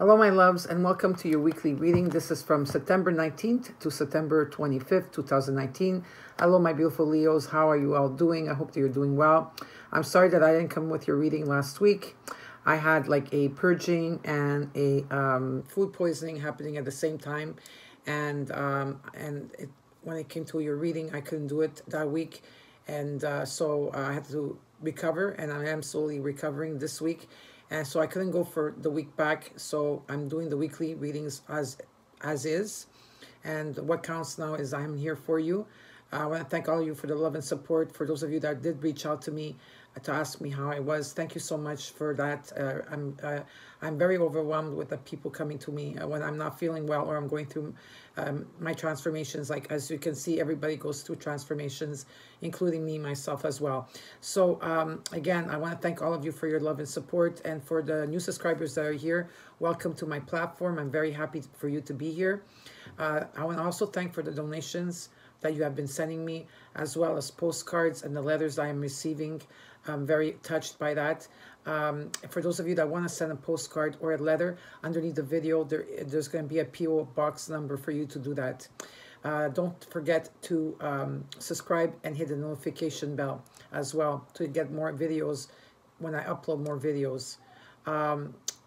Hello, my loves, and welcome to your weekly reading. This is from September 19th to September 25th, 2019. Hello, my beautiful Leos. How are you all doing? I hope that you're doing well. I'm sorry that I didn't come with your reading last week. I had like a purging and a food poisoning happening at the same time. And when it came to your reading, I couldn't do it that week. And so I had to recover, and I am slowly recovering this week. And so I couldn't go for the week back, so I'm doing the weekly readings as is. And what counts now is I'm here for you. I want to thank all of you for the love and support. For those of you that did reach out to me to ask me how I was, thank you so much for that. I'm very overwhelmed with the people coming to me when I'm not feeling well or I'm going through my transformations. Like, as you can see, everybody goes through transformations, including me, myself as well. So again, I want to thank all of you for your love and support. And for the new subscribers that are here, welcome to my platform. I'm very happy for you to be here. I want to also thank for the donations that you have been sending me, as well as postcards and the letters I am receiving. I'm very touched by that. For those of you that want to send a postcard or a letter, underneath the video, there's going to be a PO box number for you to do that. Don't forget to subscribe and hit the notification bell as well to get more videos when I upload more videos.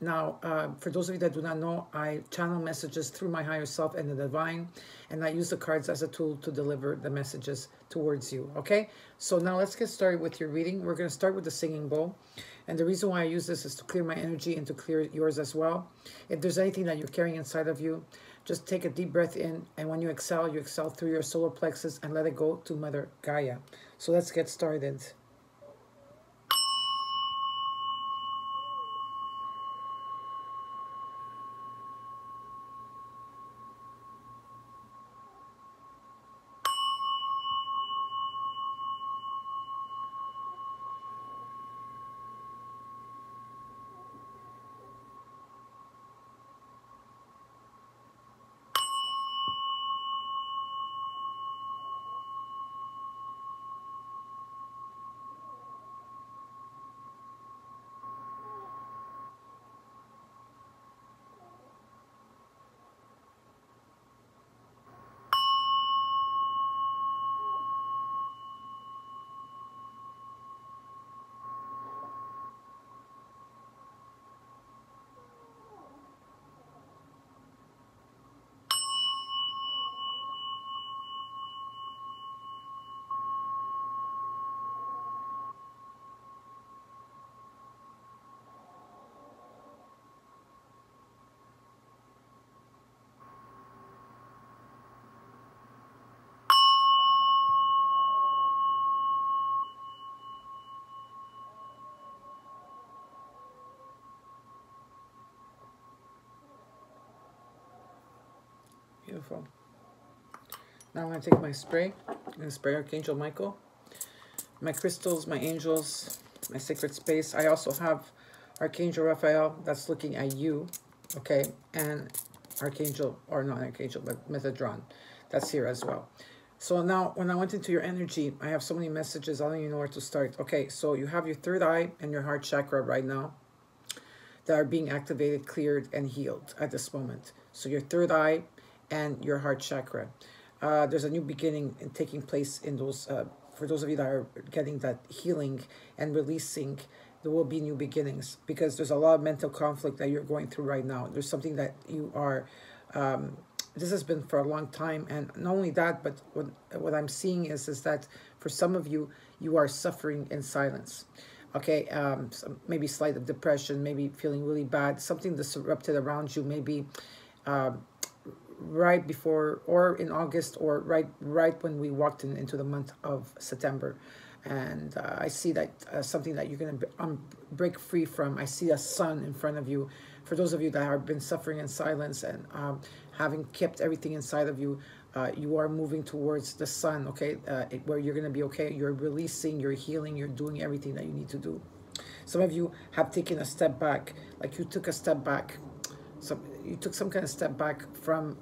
Now, for those of you that do not know, I channel messages through my higher self and the divine, and I use the cards as a tool to deliver the messages towards you, okay? So now let's get started with your reading. We're going to start with the singing bowl, and the reason why I use this is to clear my energy and to clear yours as well. If there's anything that you're carrying inside of you, just take a deep breath in, and when you exhale through your solar plexus and let it go to Mother Gaia. So let's get started. Beautiful. Now I'm going to take my spray. I'm going to spray Archangel Michael, my crystals, my angels, my sacred space. I also have Archangel Raphael that's looking at you, okay, and Archangel, or not Archangel, but Metatron that's here as well. So now when I went into your energy, I have so many messages, I don't even know where to start. Okay, so you have your third eye and your heart chakra right now that are being activated, cleared, and healed at this moment. So your third eye and your heart chakra. There's a new beginning taking place in those. For those of you that are getting that healing and releasing, there will be new beginnings, because there's a lot of mental conflict that you're going through right now. There's something that you are, this has been for a long time, and not only that, but what I'm seeing is that for some of you, you are suffering in silence. Okay, maybe slight of depression, maybe feeling really bad, something disrupted around you, maybe right before or in August, or right when we walked into the month of September. And I see that something that you're going to break free from. I see a sun in front of you. For those of you that have been suffering in silence and having kept everything inside of you, you are moving towards the sun, okay, where you're going to be okay. You're releasing, you're healing, you're doing everything that you need to do. Some of you have taken a step back, like you took a step back. So you took some kind of step back from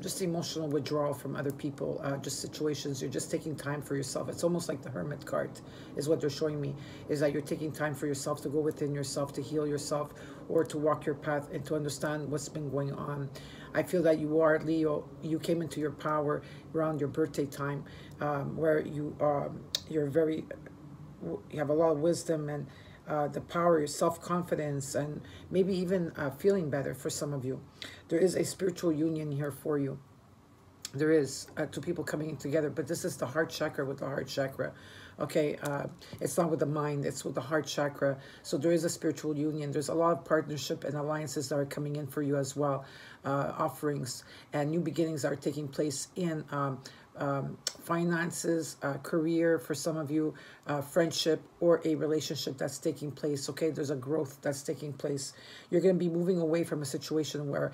just emotional withdrawal from other people, just situations. You're just taking time for yourself. It's almost like the Hermit card is what they're showing me, is that you're taking time for yourself to go within yourself, to heal yourself, or to walk your path and to understand what's been going on. I feel that you are, Leo, you came into your power around your birthday time, where you you have a lot of wisdom and the power, your self-confidence, and maybe even feeling better for some of you. There is a spiritual union here for you. There is two people coming in together, but this is the heart chakra with the heart chakra. Okay, it's not with the mind, it's with the heart chakra. So there is a spiritual union. There's a lot of partnership and alliances that are coming in for you as well. Offerings and new beginnings are taking place in finances, career for some of you, friendship, or a relationship that's taking place. Okay, there's a growth that's taking place. You're going to be moving away from a situation where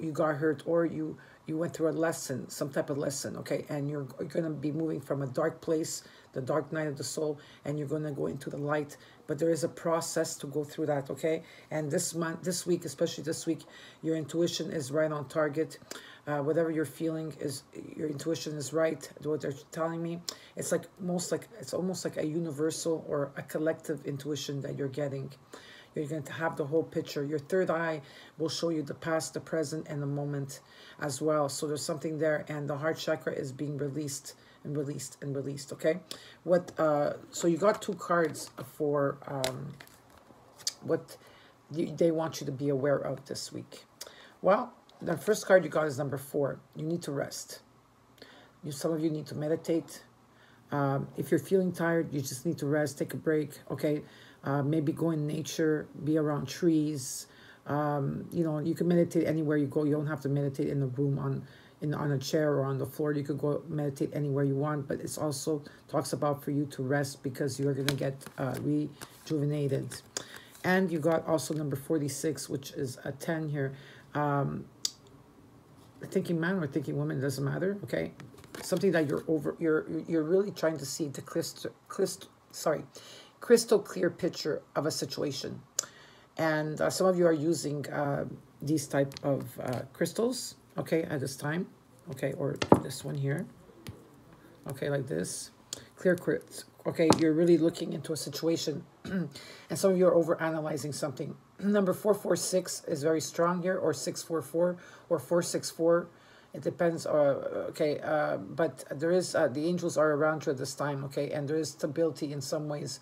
you got hurt, or you went through a lesson, some type of lesson, okay? And you're going to be moving from a dark place, the dark night of the soul, and you're going to go into the light. But there is a process to go through that, okay? And this month, this week, especially this week, your intuition is right on target. Whatever you're feeling is, your intuition is right. What they're telling me, it's like it's almost like a universal or a collective intuition that you're getting. You're going to have the whole picture. Your third eye will show you the past, the present, and the moment as well. So there's something there, and the heart chakra is being released and released and released, okay? So you got two cards for what they want you to be aware of this week. Well, the first card you got is number 4. You need to rest. Some of you need to meditate. If you're feeling tired, you just need to rest, take a break, okay? Maybe go in nature, be around trees. You know, you can meditate anywhere you go. You don't have to meditate in the room on a chair or on the floor. You could go meditate anywhere you want, but it's also talks about for you to rest because you're going to get rejuvenated. And you got also number 46, which is a 10 here. Thinking man or thinking woman, doesn't matter, okay? Something that you're really trying to see the crystal clear picture of a situation. And some of you are using these type of crystals, okay, at this time, okay, or this one here, okay, like this, clear crystal, okay? You're really looking into a situation, and some of you are overanalyzing something. Number 446 is very strong here, or 644, or 464. It depends, okay, but there is, the angels are around you at this time, okay, and there is stability in some ways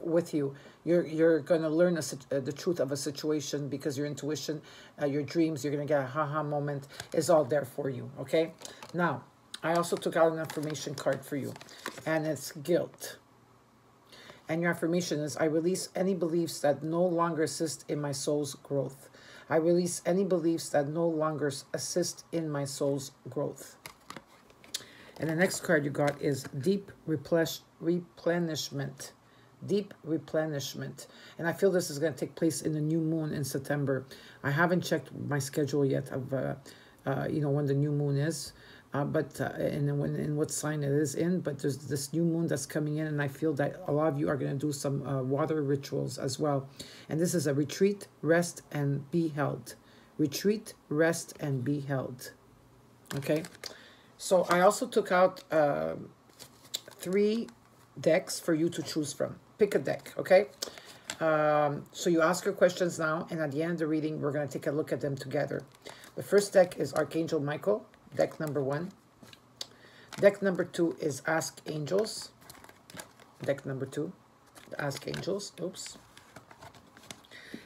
with you. You're going to learn the truth of a situation because your intuition, your dreams, you're going to get a ha-ha moment, is all there for you, okay? Now, I also took out an affirmation card for you, and it's guilt. And your affirmation is, I release any beliefs that no longer assist in my soul's growth. I release any beliefs that no longer assist in my soul's growth. And the next card you got is deep replenishment. Deep replenishment. And I feel this is going to take place in the new moon in September. I haven't checked my schedule yet of, you know, when the new moon is. And what sign it is in, but there's this new moon that's coming in, and I feel that a lot of you are going to do some water rituals as well. And this is a retreat, rest, and be held. Retreat, rest, and be held. Okay? So I also took out 3 decks for you to choose from. Pick a deck, okay? So you ask your questions now, and at the end of the reading, we're going to take a look at them together. The first deck is Archangel Michael. Deck number 1. Deck number 2 is Ask Angels. Deck number 2, Ask Angels. Oops.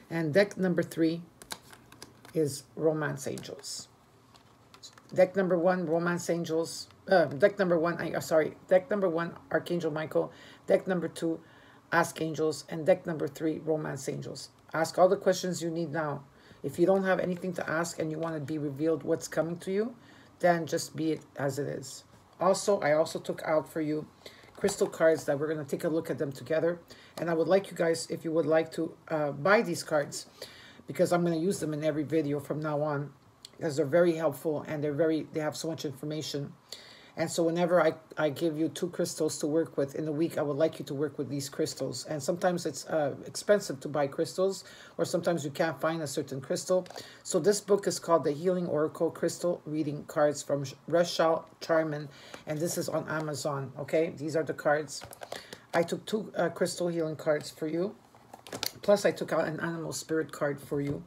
And deck number 3 is Romance Angels. Deck number 1, Romance Angels. Deck number 1, Archangel Michael. Deck number 2, Ask Angels. And deck number 3, Romance Angels. Ask all the questions you need now. If you don't have anything to ask and you want to be revealed what's coming to you, then just be it as it is. Also, I also took out for you crystal cards that we're going to take a look at them together. And I would like you guys, if you would like to buy these cards, because I'm going to use them in every video from now on, because they're very helpful and they have so much information. And so whenever I give you two crystals to work with in the week, I would like you to work with these crystals. And sometimes it's expensive to buy crystals, or sometimes you can't find a certain crystal. So this book is called The Healing Oracle Crystal Reading Cards from Rashel Charman. And this is on Amazon, okay? These are the cards. I took two crystal healing cards for you. Plus, I took out an animal spirit card for you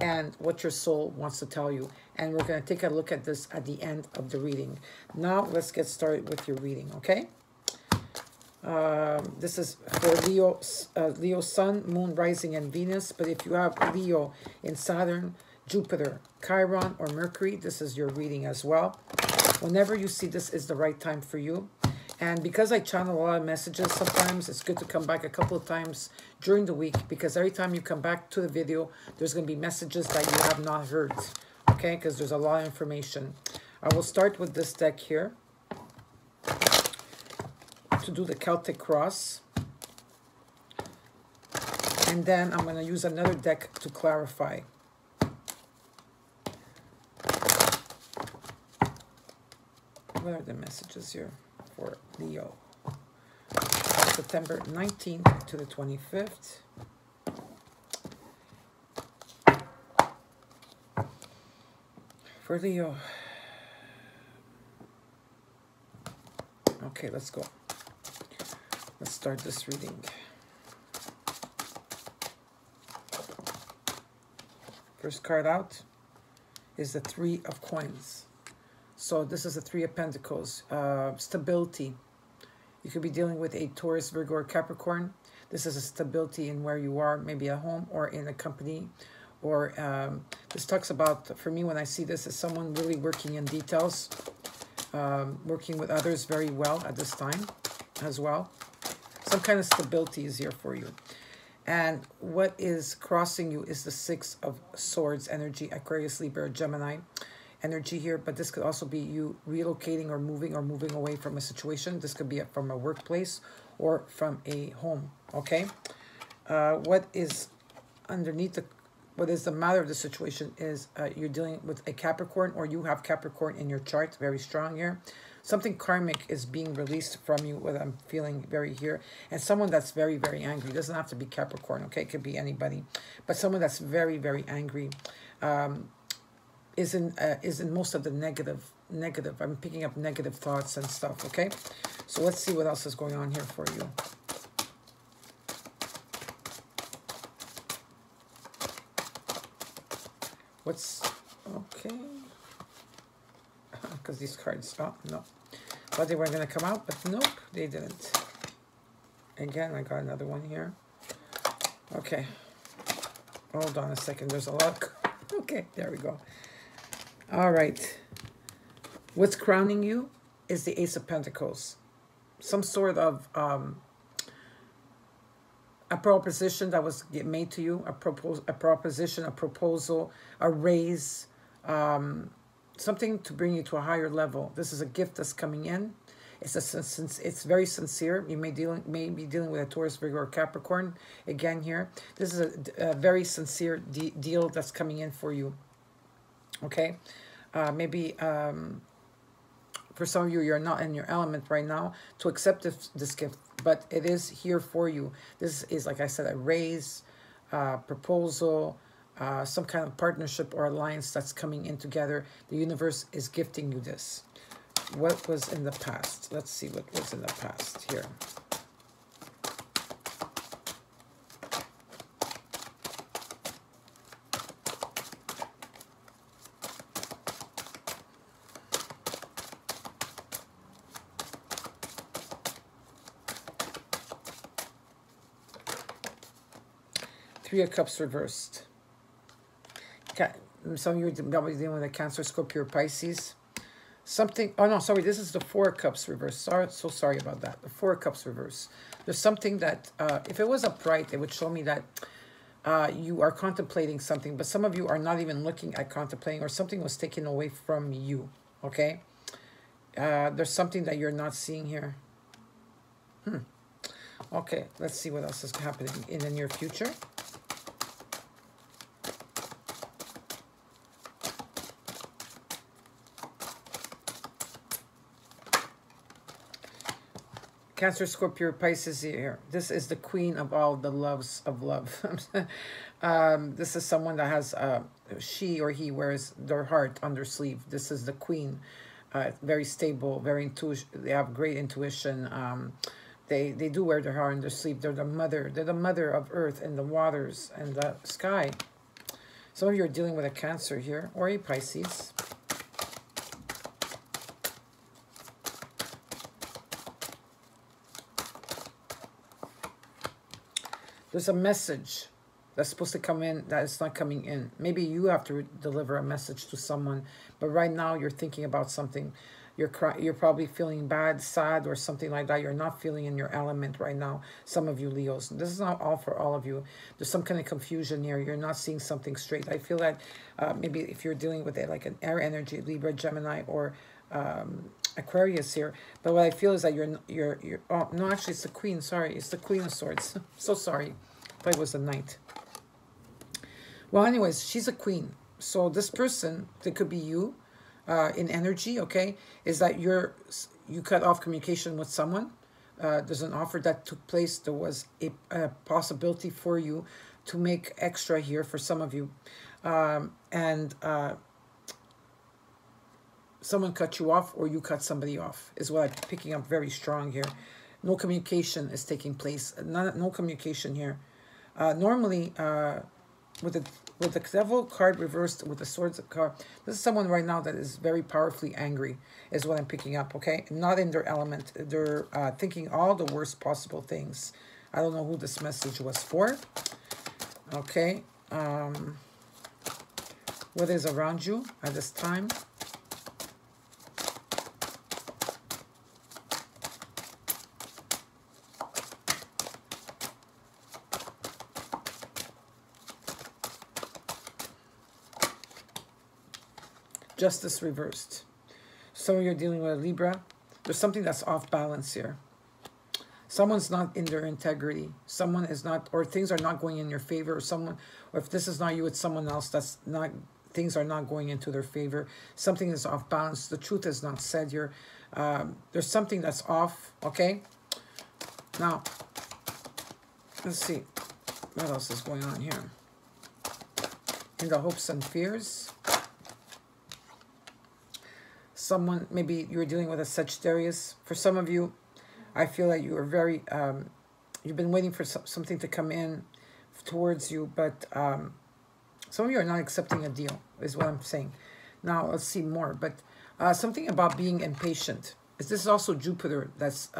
and what your soul wants to tell you. And we're going to take a look at this at the end of the reading. Now, let's get started with your reading, okay? This is for Leo, Leo Sun, Moon, Rising, and Venus. But if you have Leo in Saturn, Jupiter, Chiron, or Mercury, this is your reading as well. Whenever you see this is the right time for you. And because I channel a lot of messages, sometimes it's good to come back a couple of times during the week, because every time you come back to the video, there's going to be messages that you have not heard, okay? Because there's a lot of information. I will start with this deck here to do the Celtic Cross. And then I'm going to use another deck to clarify. What are the messages here? For Leo, September 19th to the 25th. For Leo. Okay, let's go. Let's start this reading. First card out is the Three of Coins. So this is the Three of Pentacles, stability. You could be dealing with a Taurus, Virgo, or Capricorn. This is a stability in where you are, maybe at home or in a company. Or this talks about, for me, when I see this, is someone really working in details, working with others very well at this time as well. Some kind of stability is here for you. And what is crossing you is the Six of Swords energy, Aquarius, Libra, Gemini energy here. But this could also be you relocating or moving away from a situation. This could be from a workplace or from a home, okay? What is underneath the, what is the matter of the situation is you're dealing with a Capricorn, or you have Capricorn in your chart, very strong here. Something karmic is being released from you, what I'm feeling very here. And someone that's very, very angry. It doesn't have to be Capricorn, okay? It could be anybody. But someone that's very, very angry. Is in most of the negative. I'm picking up negative thoughts and stuff, okay? So let's see what else is going on here for you. What's, okay. Because these cards, oh, no. Thought they were going to come out, but nope, they didn't. Again, I got another one here. Okay. Hold on a second. There's a lot. Okay, there we go. All right. What's crowning you is the Ace of Pentacles. Some sort of a proposition that was made to you, a proposition, a proposal, a raise, something to bring you to a higher level. This is a gift that's coming in. It's very sincere. You may be dealing with a Taurus, Virgo, or Capricorn again here. This is a very sincere deal that's coming in for you. Okay, maybe for some of you, you're not in your element right now to accept this gift, but it is here for you. This is, like I said, a raise, proposal. Some kind of partnership or alliance that's coming in together. The universe is gifting you this. What was in the past? Let's see what was in the past here. Three of Cups reversed. Some of you are probably dealing with a Cancer, Scorpio, Pisces. Something, oh no, sorry, this is the Four of Cups reversed. Sorry, so sorry about that. The Four of Cups reversed. There's something that, if it was upright, it would show me that you are contemplating something, but some of you are not even looking at contemplating, or something was taken away from you, okay? There's something that you're not seeing here. Okay, let's see what else is happening in the near future. Cancer, Scorpio, Pisces here. This is the queen of all the loves of love. This is someone that has, she or he wears their heart on their sleeve. This is the queen. Very stable, very intuitive. They have great intuition. They do wear their heart on their sleeve. They're the mother. They're the mother of earth and the waters and the sky. Some of you are dealing with a Cancer here or a Pisces. There's a message that's supposed to come in that is not coming in. Maybe you have to deliver a message to someone, but right now you're thinking about something. You're probably feeling bad, sad, or something like that. You're not feeling in your element right now. Some of you Leos. This is not all for all of you. There's some kind of confusion here. You're not seeing something straight. I feel that maybe if you're dealing with it, like an air energy, Libra, Gemini, or Aquarius here. But what I feel is that you're oh, no, actually it's the Queen. Sorry, it's the Queen of Swords. So sorry. I thought it was the Knight. Well, anyways, she's a queen. So this person, that could be you, in energy, okay, is that you cut off communication with someone. There's an offer that took place. There was a possibility for you to make extra here for some of you. Someone cut you off, or you cut somebody off, is what I'm picking up very strong here. No communication is taking place. No communication here. Normally, with the devil card reversed with the swords card, this is someone right now that is very powerfully angry, is what I'm picking up, okay? Not in their element. They're thinking all the worst possible things. I don't know who this message was for, okay? What is around you at this time? Justice reversed. Some of you are dealing with a Libra. There's something that's off balance here. Someone's not in their integrity. Someone is not, or things are not going in your favor, or someone, or if this is not you, it's someone else that's not, things are not going into their favor. Something is off balance. The truth is not said here. There's something that's off, okay? Now, let's see what else is going on here. In the hopes and fears. Someone, maybe you're dealing with a Sagittarius. For some of you, I feel like you are very, you've been waiting for something to come in towards you, but some of you are not accepting a deal, is what I'm saying. Now, let's see more, but something about being impatient. This is also Jupiter that's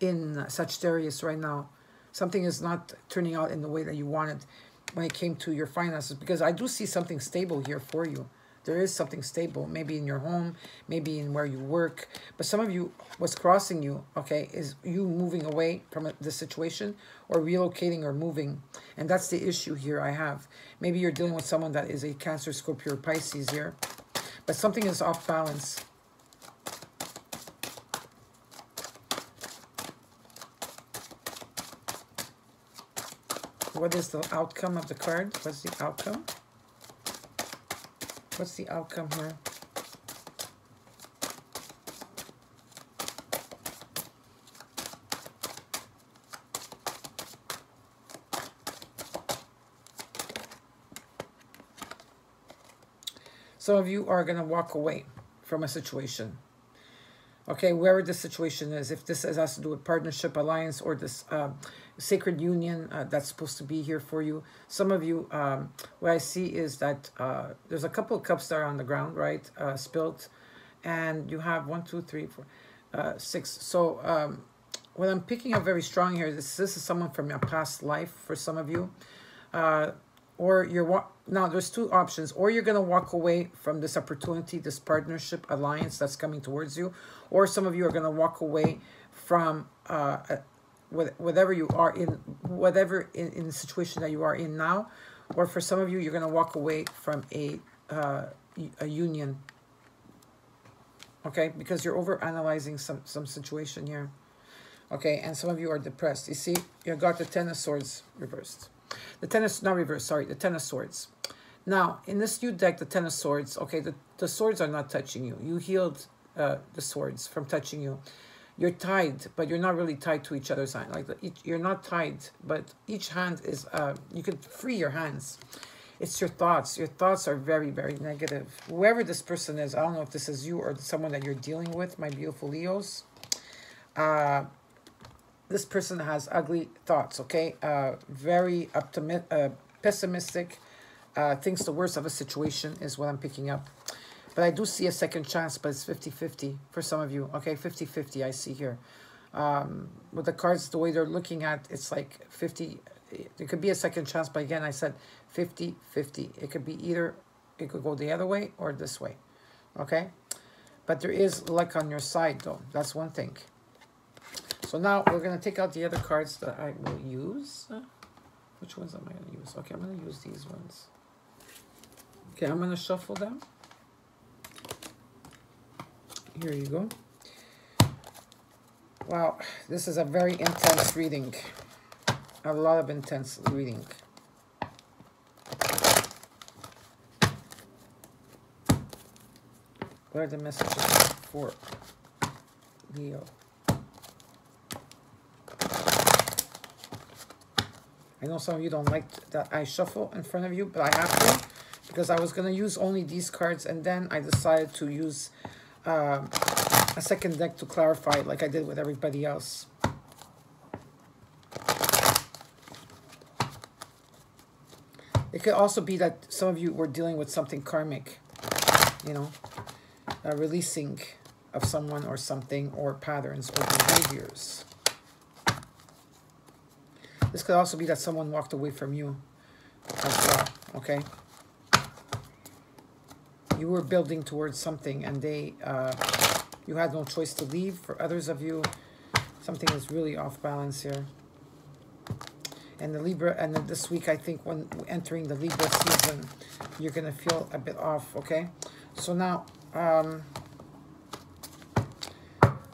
in Sagittarius right now. Something is not turning out in the way that you wanted when it came to your finances, because I do see something stable here for you. There is something stable, maybe in your home, maybe in where you work. But some of you, what's crossing you, okay, is you moving away from the situation, or relocating or moving. And that's the issue here I have. Maybe you're dealing with someone that is a Cancer, Scorpio, or Pisces here. But something is off balance. What is the outcome of the card? What's the outcome? What's the outcome here? Some of you are going to walk away from a situation. Okay, wherever this situation is, if this has to do with partnership, alliance, or this sacred union that's supposed to be here for you. Some of you, what I see is that there's a couple of cups that are on the ground, right? Spilled. And you have 1, 2, 3, 4, 6. So what I'm picking up very strong here, this is someone from your past life for some of you. Or now there's two options. Or you're going to walk away from this opportunity, this partnership, alliance that's coming towards you. Or some of you are going to walk away from whatever you are in, whatever in the situation that you are in now. Or for some of you, you're going to walk away from a union. Okay? Because you're overanalyzing some situation here. Okay? And some of you are depressed. You see? You got the Ten of Swords reversed. The Ten of, not reversed, sorry, the Ten of Swords. Now, in this new deck, the Ten of Swords, okay, the swords are not touching you. You healed the swords from touching you. you're tied, but you're not really tied to each other's hand. Like you're not tied, but each hand is, you can free your hands. It's your thoughts. Your thoughts are very, very negative. Whoever this person is, I don't know if this is you or someone that you're dealing with, my beautiful Leos. This person has ugly thoughts, okay? Very pessimistic. Thinks the worst of a situation is what I'm picking up. But I do see a second chance, but it's 50-50 for some of you. Okay, 50-50 I see here. With the cards, the way they're looking at, it's like 50. It could be a second chance, but again, I said 50-50. It could be either, it could go the other way or this way. Okay? But there is luck on your side, though. That's one thing. So now we're going to take out the other cards that I will use. Which ones am I going to use? Okay, I'm going to use these ones. Okay, I'm going to shuffle them. Here you go. Wow, this is a very intense reading. A lot of intense reading. What are the messages for Leo? I know some of you don't like that I shuffle in front of you, but I have to, because I was going to use only these cards, and then I decided to use a second deck to clarify it, like I did with everybody else. It could also be that some of you were dealing with something karmic, you know, a releasing of someone or something, or patterns or behaviors. This could also be that someone walked away from you as well, okay? You were building towards something, and they, you had no choice to leave. For others of you, something is really off balance here. And the Libra, and then this week, I think when entering the Libra season, you're going to feel a bit off, okay? So now,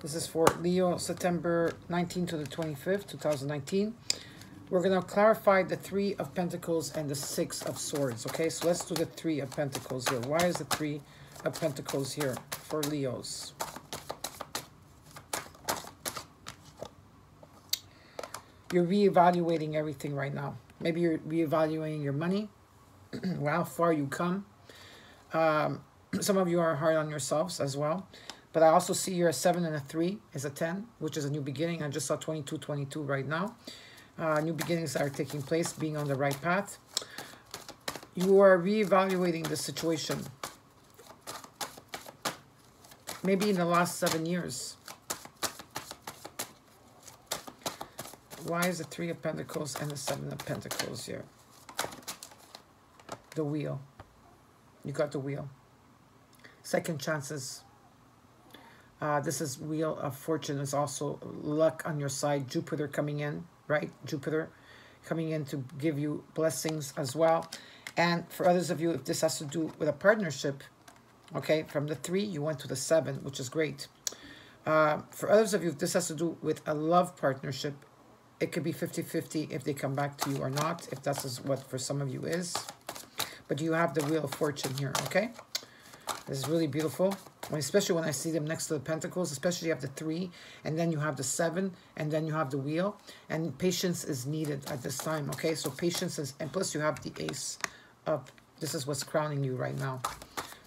this is for Leo, September 19 to the 25th, 2019. We're going to clarify the Three of Pentacles and the Six of Swords, okay? So let's do the Three of Pentacles here. Why is the Three of Pentacles here for Leos? You're reevaluating everything right now. Maybe you're reevaluating your money, how far you come. Some of you are hard on yourselves as well. But I also see here a 7 and a 3 is a 10, which is a new beginning. I just saw 22-22 right now. New beginnings are taking place, being on the right path. You are reevaluating the situation. Maybe in the last 7 years. Why is the Three of Pentacles and the Seven of Pentacles here? The Wheel. You got the Wheel. Second chances. This is Wheel of Fortune. Is also luck on your side. Jupiter coming in. Right? Jupiter coming in to give you blessings as well. And for others of you, if this has to do with a partnership, okay, from the 3, you went to the 7, which is great. For others of you, if this has to do with a love partnership, it could be 50-50 if they come back to you or not, if that is what for some of you is. But you have the Wheel of Fortune here, okay? This is really beautiful, especially when I see them next to the Pentacles, especially you have the 3, and then you have the 7, and then you have the Wheel, and patience is needed at this time, okay? So patience is, and plus you have the Ace up. This is what's crowning you right now.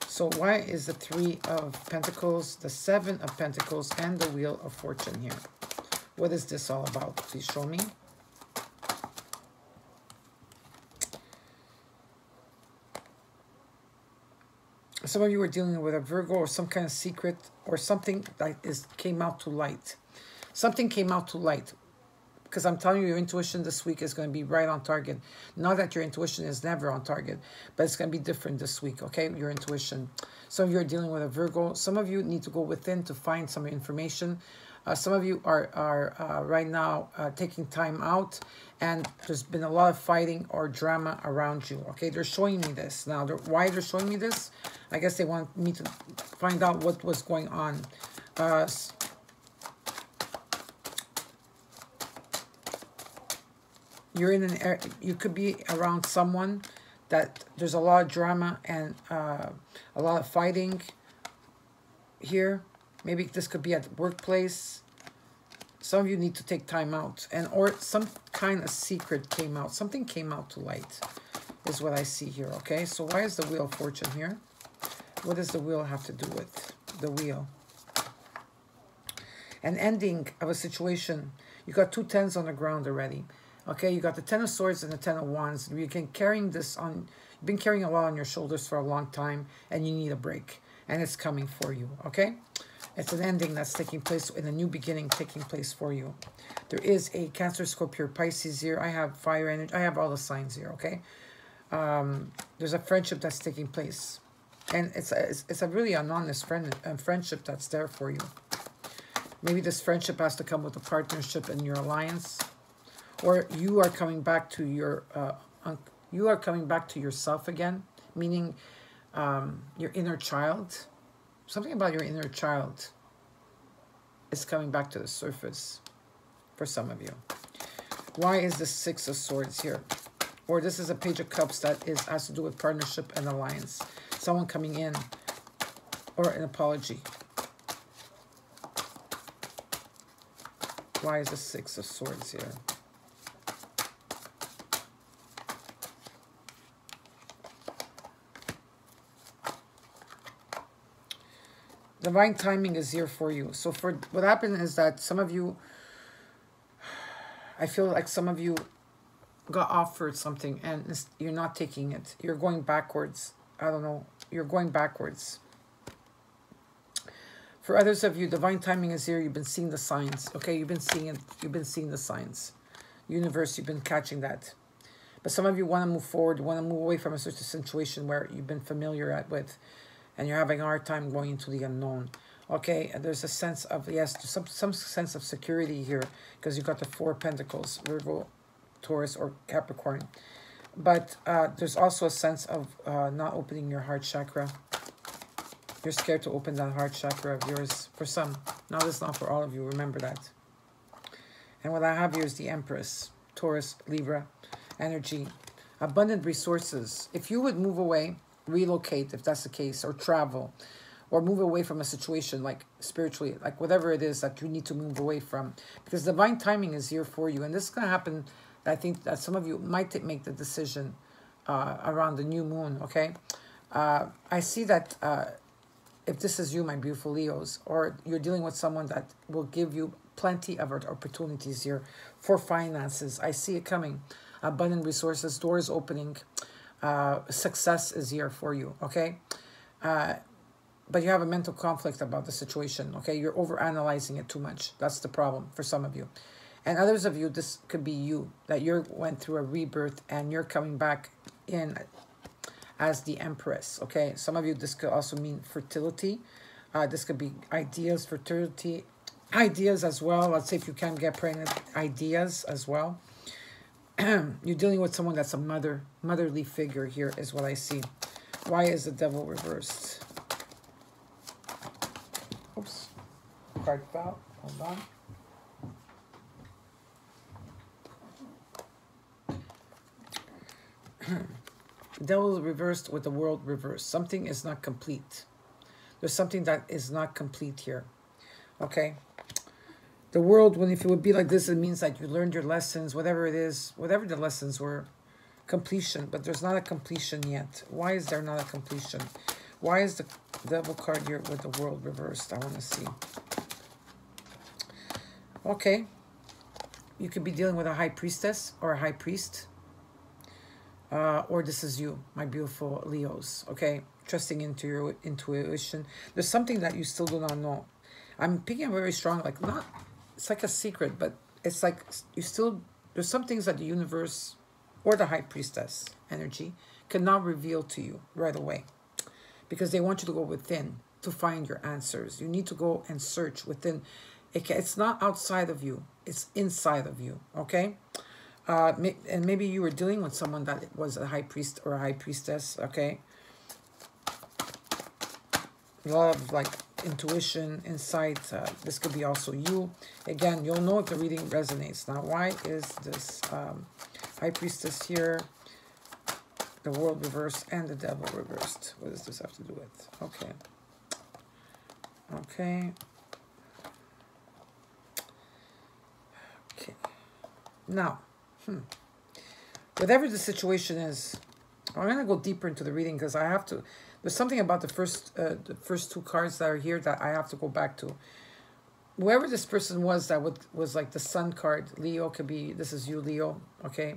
So why is the 3 of Pentacles, the 7 of Pentacles, and the Wheel of Fortune here? What is this all about? Please show me. Some of you were dealing with a Virgo or some kind of secret or something that is came out to light. Something came out to light. Because I'm telling you, your intuition this week is going to be right on target. Not that your intuition is never on target, but it's going to be different this week, okay? Your intuition. Some of you are dealing with a Virgo. Some of you need to go within to find some information. Some of you are right now taking time out, and there's been a lot of fighting or drama around you, okay? They're showing me this. Now, why they're showing me this? I guess they want me to find out what was going on. You're in an area, you could be around someone that there's a lot of drama and a lot of fighting here. Maybe this could be at the workplace. Some of you need to take time out, and or some kind of secret came out. Something came out to light is what I see here, okay? So why is the Wheel of Fortune here? What does the wheel have to do with the wheel? An ending of a situation. You got 2 tens on the ground already. Okay, you got the 10 of Swords and the 10 of Wands. You've been carrying this on, you've been carrying a lot on your shoulders for a long time, and you need a break. And it's coming for you, okay? It's an ending that's taking place, in a new beginning taking place for you. There is a Cancer, Scorpio, Pisces here. I have fire energy. I have all the signs here, okay? There's a friendship that's taking place. And it's a really an honest friendship that's there for you. Maybe this friendship has to come with a partnership and your alliance, or you are coming back to your you are coming back to yourself again, meaning your inner child. Something about your inner child is coming back to the surface for some of you. Why is the 6 of Swords here? Or this is a Page of Cups that is has to do with partnership and alliance. Someone coming in, or an apology. Why is the 6 of Swords here? Divine timing is here for you. So for what happened is that some of you, I feel like some of you got offered something and you're not taking it. You're going backwards. I don't know. You're going backwards. For others of you, divine timing is here. You've been seeing the signs. Okay, you've been seeing it. You've been seeing the signs. Universe, you've been catching that. But some of you want to move forward, want to move away from a certain situation where you've been familiar with, and you're having a hard time going into the unknown. Okay, and there's a sense of, yes, some sense of security here, because you've got the 4 of Pentacles, Virgo, Taurus, or Capricorn. But there's also a sense of not opening your heart chakra. You're scared to open that heart chakra of yours for some. Now, that's not for all of you. Remember that. And what I have here is the Empress, Taurus, Libra, energy, abundant resources. If you would move away, relocate, if that's the case, or travel, or move away from a situation, like spiritually, like whatever it is that you need to move away from, because divine timing is here for you. And this is going to happen. I think that some of you might make the decision around the new moon, okay? I see that if this is you, my beautiful Leos, or you're dealing with someone that will give you plenty of opportunities here for finances. I see it coming. Abundant resources, doors opening. Success is here for you, okay? But you have a mental conflict about the situation, okay? You're overanalyzing it too much. That's the problem for some of you. And others of you, this could be you, that you went through a rebirth and you're coming back in as the Empress, okay? Some of you, this could also mean fertility. This could be ideas, fertility, ideas as well. Let's say if you can get pregnant, ideas as well. You're dealing with someone that's a mother, motherly figure here is what I see. Why is the devil reversed? Oops, card fell, hold on. Devil reversed with the World reversed. Something is not complete. There's something that is not complete here. Okay. The World, when if it would be like this, it means that you learned your lessons, whatever it is, whatever the lessons were, completion. But there's not a completion yet. Why is there not a completion? Why is the devil card here with the World reversed? I want to see. Okay. You could be dealing with a high priestess or a high priest. Or this is you, my beautiful Leos, okay? Trusting into your intuition. There's something that you still do not know. I'm picking up very strong, like not, it's like a secret, but it's like you still, there's some things that the universe or the high priestess energy cannot reveal to you right away, because they want you to go within to find your answers. You need to go and search within. It's not outside of you, it's inside of you, okay? And maybe you were dealing with someone that was a high priest or a high priestess, okay? A lot of, like, intuition, insight. This could be also you. Again, you'll know if the reading resonates. Now, why is this high priestess here, the World reversed, and the devil reversed? What does this have to do with? Okay. Okay. Now, whatever the situation is, I'm going to go deeper into the reading because I have to. There's something about the first two cards that are here that I have to go back to. Whoever this person was that was like the sun card, Leo could be, this is you, Leo, okay?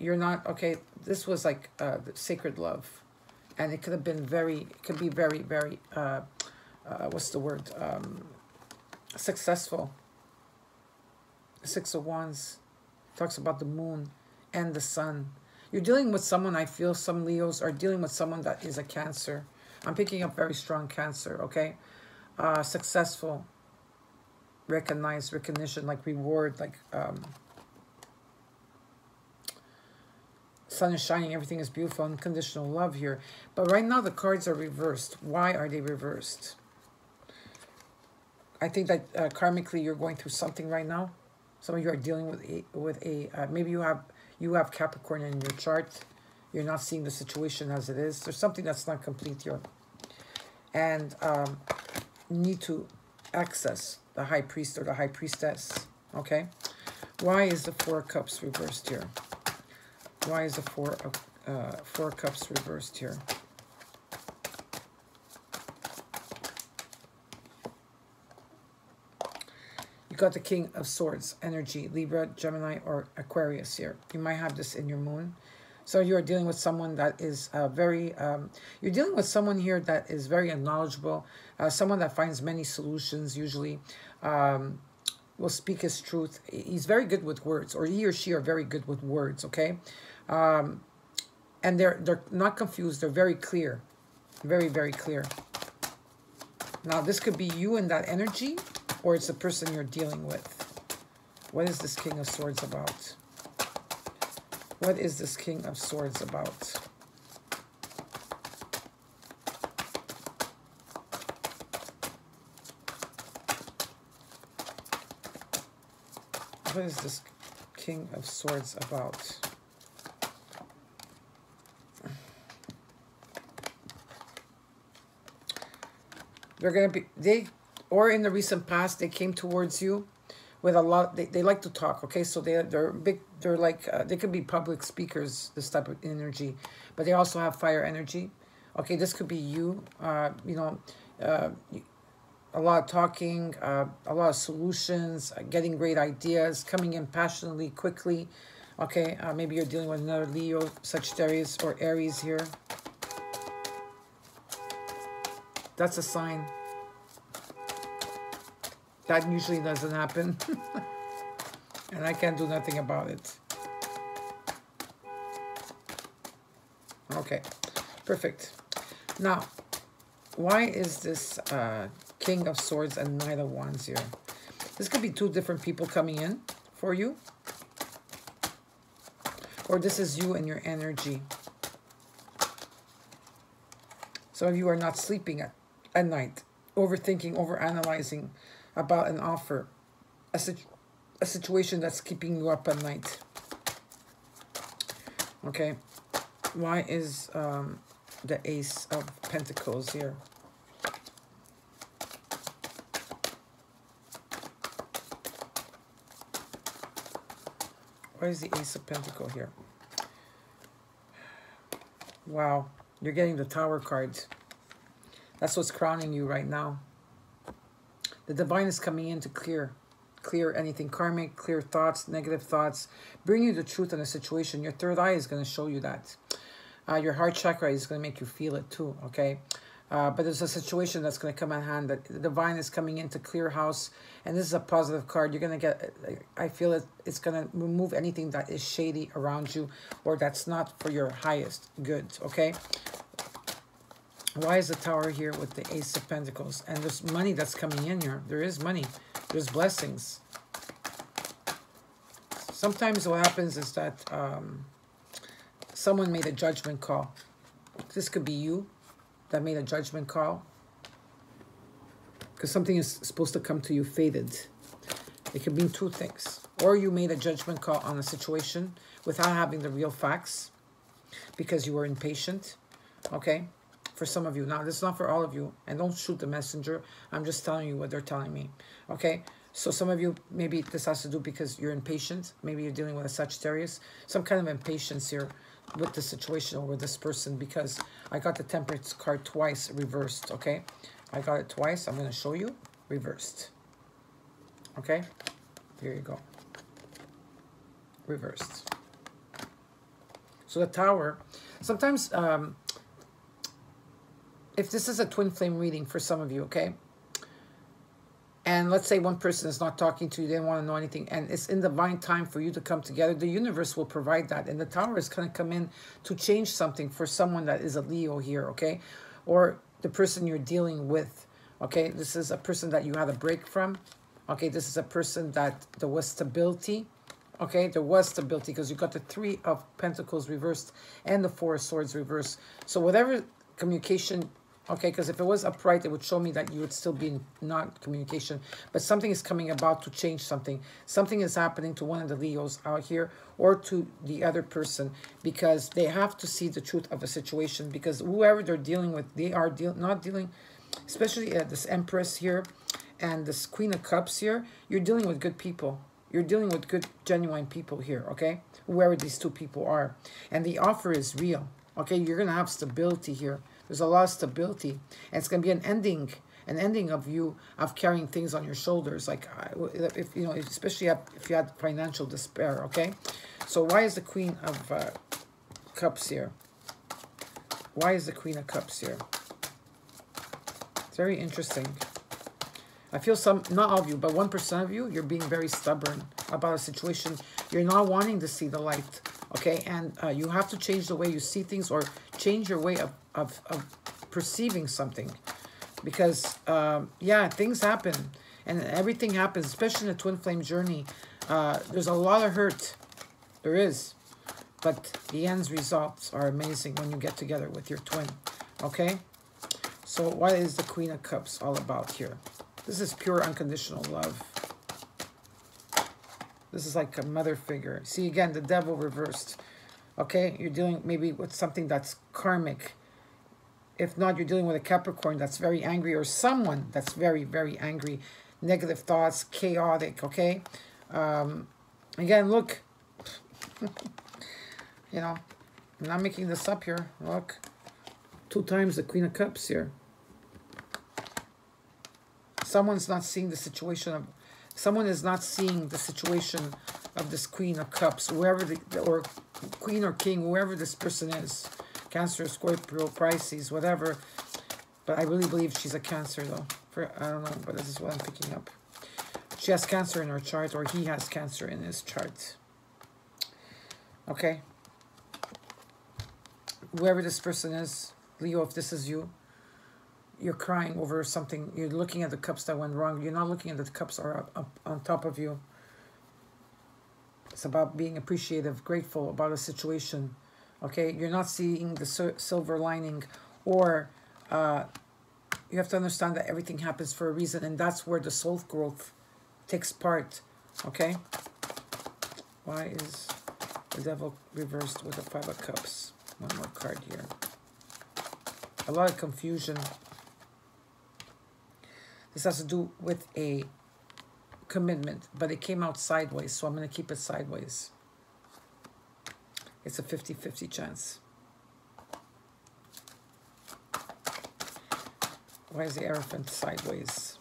You're not, okay, this was like the sacred love. And it could have been very, very, what's the word? Successful. Six of Wands. Talks about the moon and the sun. You're dealing with someone, I feel some Leos are dealing with someone that is a Cancer. I'm picking up very strong Cancer, okay? Successful. Recognize, recognition, like reward, like sun is shining, everything is beautiful, unconditional love here. But right now the cards are reversed. Why are they reversed? I think that karmically you're going through something right now. Some of you are dealing with a maybe you have Capricorn in your chart. You're not seeing the situation as it is. There's something that's not complete here. And need to access the high priest or the high priestess, okay? Why is the Four of Cups reversed here? Why is the Four of Cups reversed here? You got the King of Swords energy, Libra, Gemini, or Aquarius here. You might have this in your moon. So you are dealing with someone that is you're dealing with someone here that is very knowledgeable, someone that finds many solutions usually, will speak his truth. He's very good with words, or he or she are very good with words, okay? And they're not confused. They're very clear, very, very clear. Now, this could be you in that energy, or it's the person you're dealing with. What is this King of Swords about? What is this King of Swords about? What is this King of Swords about? They're going to be, or in the recent past, they came towards you. With a lot, they like to talk, okay? So they're big, they're like, they could be public speakers, this type of energy, but they also have fire energy. Okay, this could be you, you know, a lot of talking, a lot of solutions, getting great ideas, coming in passionately, quickly. Okay, maybe you're dealing with another Leo, Sagittarius, or Aries here. That's a sign. That usually doesn't happen. And I can't do nothing about it. Okay, perfect. Now, why is this King of Swords and Knight of Wands here? This could be two different people coming in for you. Or this is you and your energy. Some of you are not sleeping at night, overthinking, overanalyzing about an offer, a situation that's keeping you up at night. Okay, why is the Ace of Pentacles here? Why is the Ace of Pentacles here? Wow, you're getting the Tower card. That's what's crowning you right now. The divine is coming in to clear anything karmic, clear thoughts, negative thoughts, bring you the truth in a situation. Your third eye is going to show you that. Your heart chakra is going to make you feel it too, okay? But there's a situation that's going to come at hand that the divine is coming in to clear house, and this is a positive card. You're going to get, I feel it's going to remove anything that is shady around you or that's not for your highest good, okay? Why is the Tower here with the Ace of Pentacles? And there's money that's coming in here. There is money. There's blessings. Sometimes what happens is that someone made a judgment call. This could be you that made a judgment call. Because something is supposed to come to you faded. It could mean two things. Or you made a judgment call on a situation without having the real facts because you were impatient. Okay? For some of you. Now, this is not for all of you. And don't shoot the messenger. I'm just telling you what they're telling me. Okay? So some of you, maybe this has to do because you're impatient. Maybe you're dealing with a Sagittarius. Some kind of impatience here with the situation or with this person, because I got the Temperance card twice reversed, okay? I got it twice. I'm going to show you reversed, okay? Here you go. Reversed. So the Tower, sometimes if this is a twin flame reading for some of you, okay, and let's say one person is not talking to you, they don't want to know anything, and it's in divine time for you to come together, the universe will provide that. And the Tower is going to come in to change something for someone that is a Leo here, okay, or the person you're dealing with, okay. This is a person that you had a break from, okay. This is a person that there was stability. Okay, there was stability because you got the Three of Pentacles reversed and the Four of Swords reversed. So whatever communication, okay, because if it was upright, it would show me that you would still be in non-communication. But something is coming about to change something. Something is happening to one of the Leos out here or to the other person, because they have to see the truth of the situation, because whoever they're dealing with, they are not dealing, especially this Empress here and this Queen of Cups here, you're dealing with good people. You're dealing with good, genuine people here, okay? Whoever these two people are. And the offer is real, okay? You're going to have stability here. There's a lot of stability. And it's going to be an ending of you, of carrying things on your shoulders. Like, if you know, especially if you had financial despair, okay? So why is the Queen of Cups here? Why is the Queen of Cups here? It's very interesting. I feel some, not all of you, but 1% of you, you're being very stubborn about a situation. You're not wanting to see the light, okay? And you have to change the way you see things, or change your way of perceiving something. Because, yeah, things happen. And everything happens, especially in the twin flame journey. There's a lot of hurt. There is. But the end results are amazing when you get together with your twin, okay? So what is the Queen of Cups all about here? This is pure unconditional love. This is like a mother figure. See, again, the Devil reversed. Okay, you're dealing maybe with something that's karmic. If not, you're dealing with a Capricorn that's very angry, or someone that's very, very angry. Negative thoughts, chaotic, okay? Again, look. You know, I'm not making this up here. Look, 2 times the Queen of Cups here. Someone's not seeing the situation of, someone is not seeing the situation of this Queen of Cups, whoever the, or Queen or King, whoever this person is, Cancer, Scorpio, Pisces, whatever. But I really believe she's a Cancer though. I don't know, but this is what I'm picking up. She has Cancer in her chart, or he has Cancer in his chart. Okay. Whoever this person is, Leo, if this is you, you're crying over something. You're looking at the cups that went wrong. You're not looking at the cups that are up on top of you. It's about being appreciative, grateful about a situation. Okay? You're not seeing the silver lining. Or you have to understand that everything happens for a reason. And that's where the soul growth takes part. Okay? Why is the Devil reversed with the Five of Cups? One more card here. A lot of confusion. This has to do with a commitment, but it came out sideways, so I'm going to keep it sideways. It's a 50-50 chance. Why is the Elephant sideways?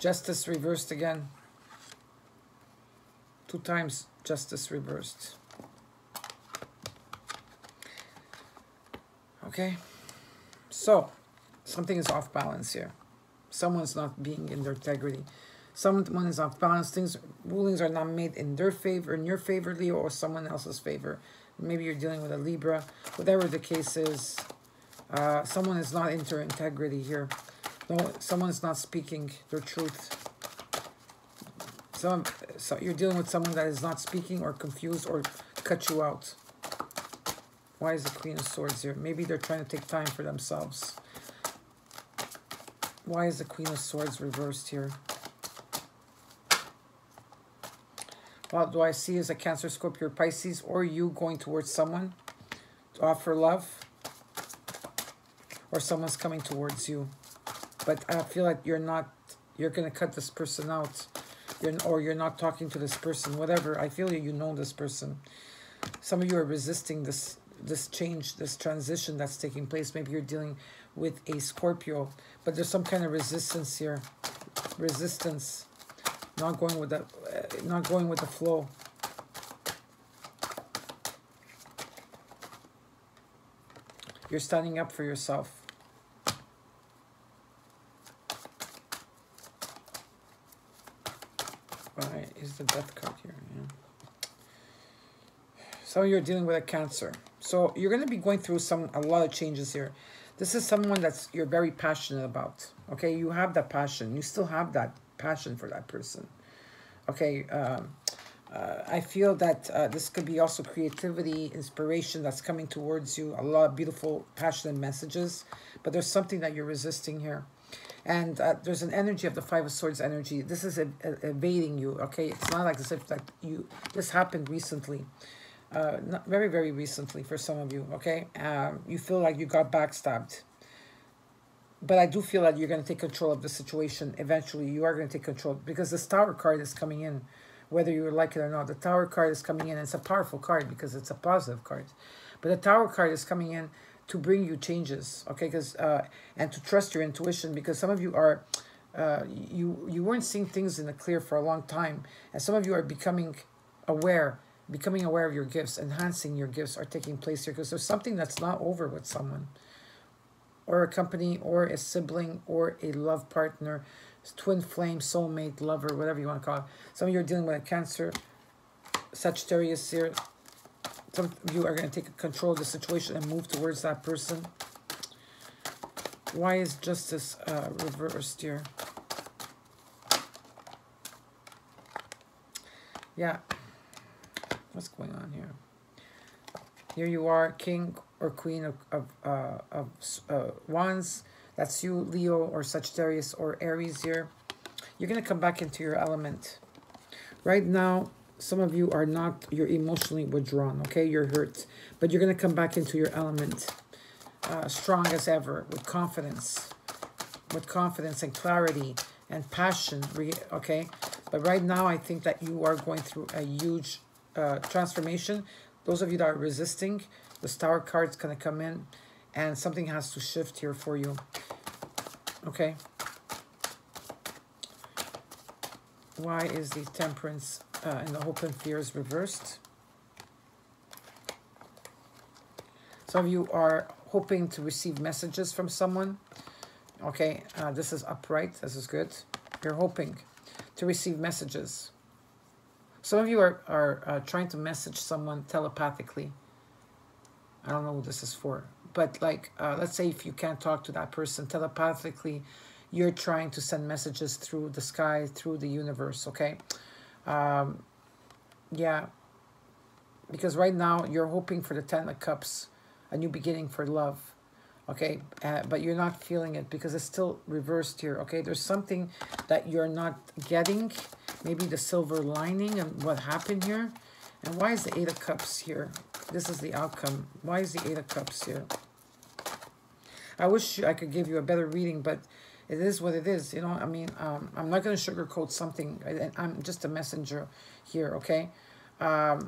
Justice reversed again. 2 times Justice reversed. Okay, so something is off balance here. Someone's not being in their integrity. Someone is off balance. Things, rulings are not made in their favor, in your favor, Leo, or someone else's favor. Maybe you're dealing with a Libra. Whatever the case is, someone is not in their integrity here. No, someone's not speaking their truth. So you're dealing with someone that is not speaking, or confused, or cut you out. Why is the Queen of Swords here? Maybe they're trying to take time for themselves. Why is the Queen of Swords reversed here? What do I see as a Cancer, Scorpio, Pisces, or you going towards someone? offer love, or someone's coming towards you. But I feel like you're not, you're going to cut this person out, or you're not talking to this person, whatever. I feel you know this person. Some of you are resisting this change, this transition that's taking place. Maybe you're dealing with a Scorpio, but there's some kind of resistance here. Resistance, not going with the, flow. You're standing up for yourself. All right, is the death card here? Yeah. Some of you are dealing with a Cancer, so you're going to be going through a lot of changes here. This is someone that's you're very passionate about. Okay, you have that passion. You still have that passion for that person. Okay, I feel that this could be also creativity, inspiration that's coming towards you. A lot of beautiful, passionate messages, but there's something that you're resisting here. And there's an energy of the Five of Swords energy. This is evading you, okay? It's not like as if that you, this happened recently, not very, very recently for some of you, okay? You feel like you got backstabbed. But I do feel that you're going to take control of the situation. Eventually, you are going to take control because this Tower card is coming in, whether you like it or not. The Tower card is coming in. It's a powerful card because it's a positive card. But the Tower card is coming in to bring you changes, okay? Because and to trust your intuition, because some of you are you weren't seeing things in the clear for a long time, and some of you are becoming aware of your gifts, enhancing your gifts are taking place here because there's something that's not over with someone, or a company, or a sibling, or a love partner, twin flame, soulmate, lover, whatever you want to call it. Some of you are dealing with a Cancer, Sagittarius here. Some of you are going to take control of the situation and move towards that person. Why is justice reversed here? Yeah. What's going on here? Here you are, King or Queen of Wands. That's you, Leo or Sagittarius or Aries here. You're going to come back into your element. Right now, some of you are not, you're emotionally withdrawn, okay? You're hurt, but you're going to come back into your element, strong as ever, with confidence and clarity and passion, okay? But right now, I think that you are going through a huge transformation. Those of you that are resisting, the Tower card's going to come in, and something has to shift here for you, okay? Why is the Temperance and the Hope and Fears reversed? Some of you are hoping to receive messages from someone. Okay, this is upright. This is good. You're hoping to receive messages. Some of you are trying to message someone telepathically. I don't know what this is for. But like, let's say if you can't talk to that person telepathically, you're trying to send messages through the sky, through the universe, okay? Yeah, because right now you're hoping for the Ten of Cups, a new beginning for love, okay? But you're not feeling it because it's still reversed here, okay? There's something that you're not getting, maybe the silver lining and what happened here. And why is the Eight of Cups here? This is the outcome. Why is the Eight of Cups here? I wish I could give you a better reading, but it is what it is, you know. I mean, I'm not going to sugarcoat something. I'm just a messenger here, okay? Now,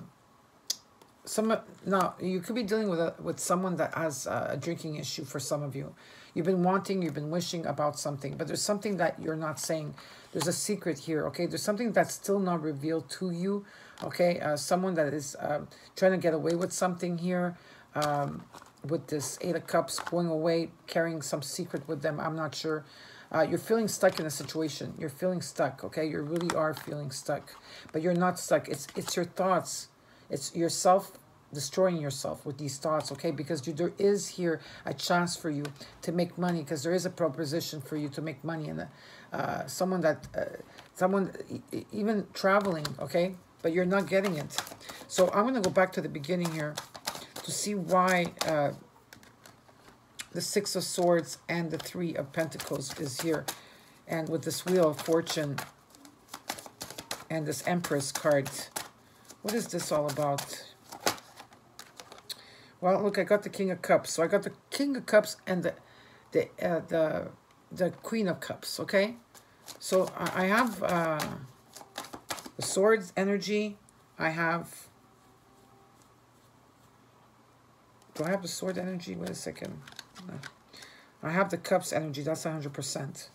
you could be dealing with someone that has a drinking issue for some of you. You've been wanting, you've been wishing about something, but there's something that you're not saying. There's a secret here, okay? There's something that's still not revealed to you, okay? Someone that is trying to get away with something here, with this Eight of Cups, going away, carrying some secret with them. I'm not sure. You're feeling stuck in a situation. You're feeling stuck, okay? You really are feeling stuck, but you're not stuck. It's your thoughts. It's yourself destroying yourself with these thoughts, okay? Because there is here a chance for you to make money, because there is a proposition for you to make money, and someone that, even traveling, okay? But you're not getting it. So I'm going to go back to the beginning here to see why the Six of Swords and the Three of Pentacles is here. And with this Wheel of Fortune and this Empress card, what is this all about? Well, look, I got the King of Cups. So I got the King of Cups and the Queen of Cups, okay? So I have the Swords energy. I have... Do I have the Sword energy? Wait a second. No. I have the Cups energy. That's 100%.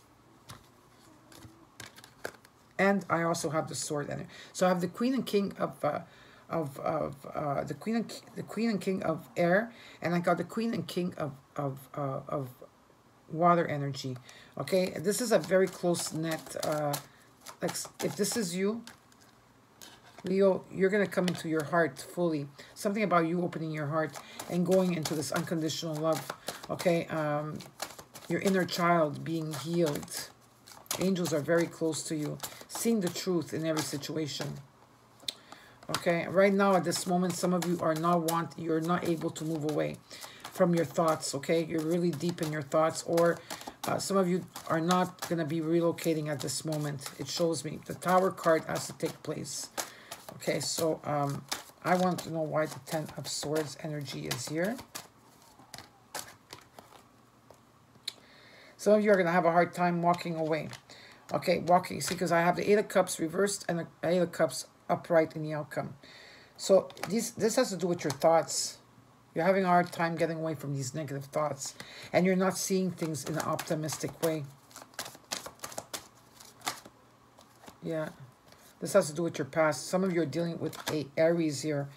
And I also have the Sword energy. So I have the Queen and King of... the Queen and King of Air, and I got the Queen and King of Water energy. Okay, this is a very close net. Like if this is you, Leo, you're gonna come into your heart fully. Something about you opening your heart and going into this unconditional love. Okay, your inner child being healed. Angels are very close to you, seeing the truth in every situation. Okay, right now at this moment, some of you are not able to move away from your thoughts. Okay, you're really deep in your thoughts, or some of you are not going to be relocating at this moment. It shows me the Tower card has to take place. Okay, so I want to know why the Ten of Swords energy is here. Some of you are going to have a hard time walking away. Okay, walking. See, because I have the Eight of Cups reversed and the Eight of Cups upright in the outcome. So this has to do with your thoughts. You're having a hard time getting away from these negative thoughts, and you're not seeing things in an optimistic way. Yeah, this has to do with your past. Some of you are dealing with a Aries here.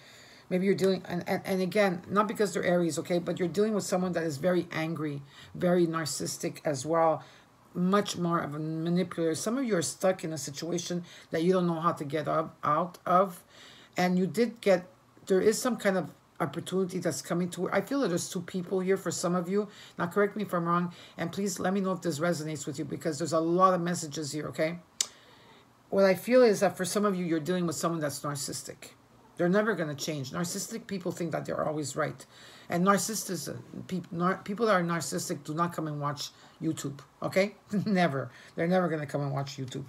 Maybe you're dealing, and again, not because they're Aries, okay, but you're dealing with someone that is very angry, very narcissistic as well, much more of a manipulator. Some of you are stuck in a situation that you don't know how to get out of, and you did get, there is some kind of opportunity that's coming to, I feel that there's two people here for some of you. Now correct me if I'm wrong, and please let me know if this resonates with you, because there's a lot of messages here, okay? What I feel is that for some of you, you're dealing with someone that's narcissistic. They're never going to change. Narcissistic people think that they're always right. And people that are narcissistic do not come and watch YouTube, okay? Never. They're never going to come and watch YouTube.